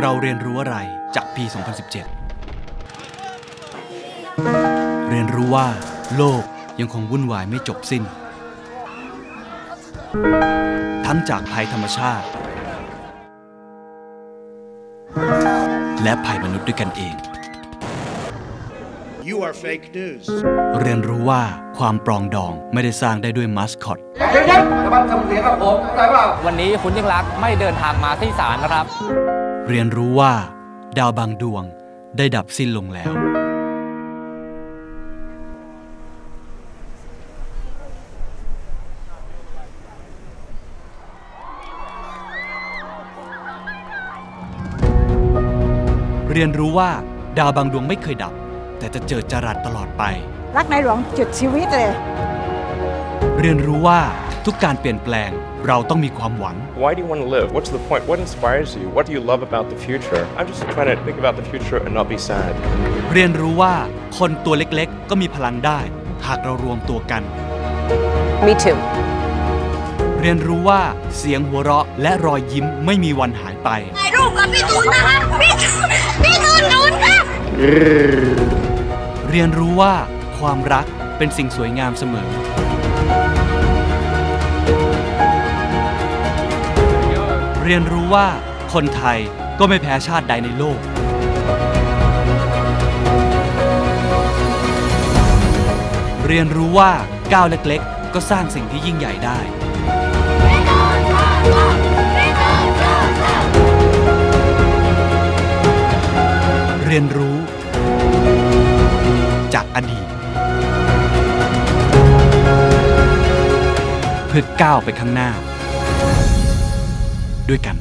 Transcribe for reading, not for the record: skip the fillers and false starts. เราเรียนรู้อะไรจากปี 2017 เรียนรู้ว่าโลกยังคงวุ่นวายไม่จบสิ้นทั้งจากภัยธรรมชาติและภัยมนุษย์ด้วยกันเอง You are fake news เรียนรู้ว่าความปรองดองไม่ได้สร้างได้ด้วยมาสคอตวันนี้คุณยิ่งลักษณ์ไม่เดินทางมาที่ศาลนะครับเรียนรู้ว่าดาวบางดวงได้ดับสิ้นลงแล้วเรียนรู้ว่าดาวบางดวงไม่เคยดับแต่จะเจอจรัสตลอดไปรักในหลวงจุดชีวิตเลยเรียนรู้ว่าทุกการเปลี่ยนแปลงเราต้องมีความหวัง Why do you want to live? What's the point? What inspires you? What do you love about the future? I'm just trying to think about the future and not be sad เรียนรู้ว่าคนตัวเล็กๆก็มีพลังได้หากเรารวมตัวกัน Me too เรียนรู้ว่าเสียงหัวเราะและรอยยิ้มไม่มีวันหายไปถ่ายรูปกับพี่ตูนนะคะพี่ตูนนู้นค่ะเรียนรู้ว่าความรักเป็นสิ่งสวยงามเสมอเรียนรู้ว่าคนไทยก็ไม่แพ้ชาติใดในโลกเรียนรู้ว่าก้าวเล็กๆก็สร้างสิ่งที่ยิ่งใหญ่ได้เรียนรู้จากอดีตเพื่อก้าวไปข้างหน้าด้วยกัน